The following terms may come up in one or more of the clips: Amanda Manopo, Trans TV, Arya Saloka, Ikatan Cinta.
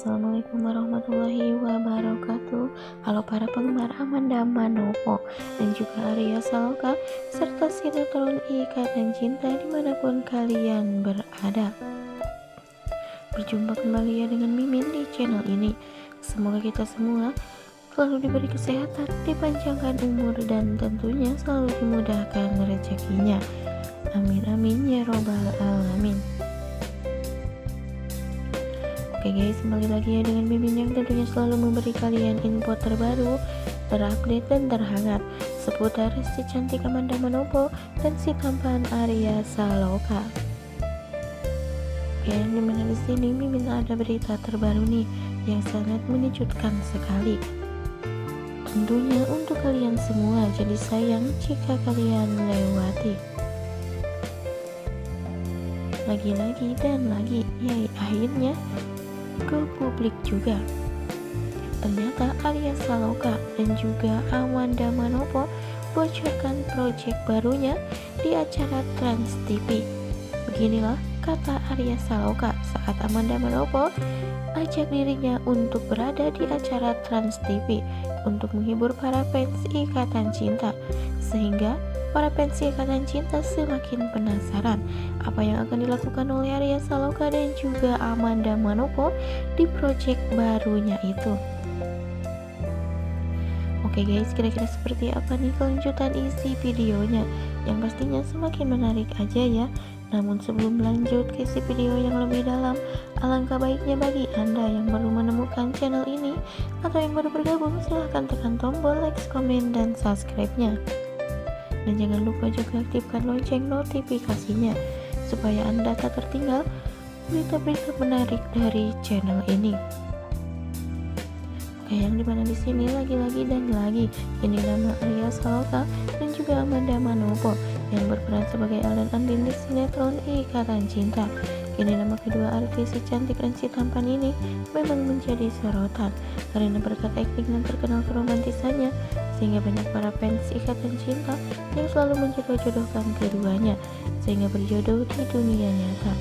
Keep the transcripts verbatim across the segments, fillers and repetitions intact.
Assalamualaikum warahmatullahi wabarakatuh. Halo para penggemar Amanda Manopo dan juga Arya Saloka serta sinetron Ikatan Cinta dimanapun kalian berada. Berjumpa kembali ya dengan Mimin di channel ini. Semoga kita semua selalu diberi kesehatan, dipanjangkan umur, dan tentunya selalu dimudahkan rezekinya. Amin amin ya robbal alamin. Oke guys, kembali lagi ya dengan Mimin yang tentunya selalu memberi kalian info terbaru, terupdate, dan terhangat seputar si cantik Amanda Manopo dan si tampan Arya Saloka. Oke, dimana di sini Mimin ada berita terbaru nih yang sangat mengejutkan sekali. Tentunya untuk kalian semua, jadi sayang jika kalian lewati. Lagi-lagi dan lagi, ya akhirnya ke publik juga. Ternyata Arya Saloka dan juga Amanda Manopo bocorkan proyek barunya di acara Trans T V. Beginilah kata Arya Saloka saat Amanda Manopo ajak dirinya untuk berada di acara Trans T V untuk menghibur para fans Ikatan Cinta, sehingga para fans Ikatan Cinta semakin penasaran apa yang akan dilakukan oleh Arya Saloka dan juga Amanda Manopo di proyek barunya itu. Oke guys, kira-kira seperti apa nih kelanjutan isi videonya, yang pastinya semakin menarik aja ya. Namun sebelum lanjut ke isi video yang lebih dalam, alangkah baiknya bagi Anda yang baru menemukan channel ini atau yang baru bergabung, silahkan tekan tombol like, komen, dan subscribe-nya. Dan jangan lupa juga aktifkan lonceng notifikasinya supaya Anda tak tertinggal berita-berita menarik dari channel ini. Oke, yang dimana di sini lagi-lagi dan lagi, ini nama Arya Saloka dan juga Amanda Manopo yang berperan sebagai Al dan Andin di sinetron Ikatan Cinta. Kini nama kedua artis si cantik dan si tampan ini memang menjadi sorotan karena berkat akting dan terkenal keromantisannya, sehingga banyak para fans Ikatan Cinta yang selalu menjodoh-jodohkan keduanya sehingga berjodoh di dunia nyata.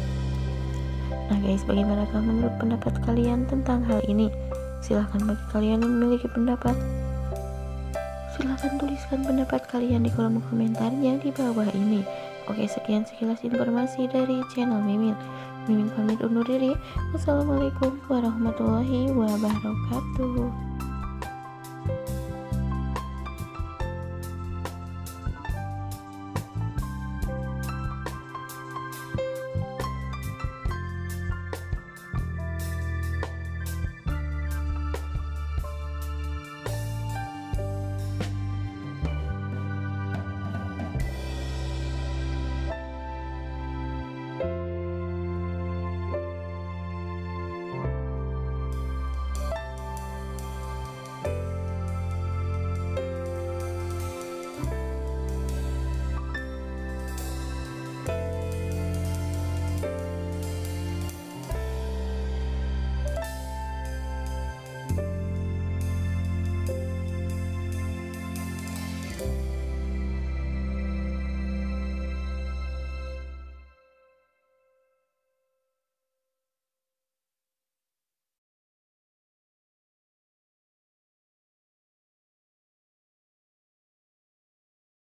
Nah guys, bagaimanakah menurut pendapat kalian tentang hal ini? Silahkan bagi kalian yang memiliki pendapat, silahkan tuliskan pendapat kalian di kolom komentarnya di bawah ini. Oke, sekian sekilas informasi dari channel Mimin. Mimin pamit undur diri. Wassalamualaikum warahmatullahi wabarakatuh.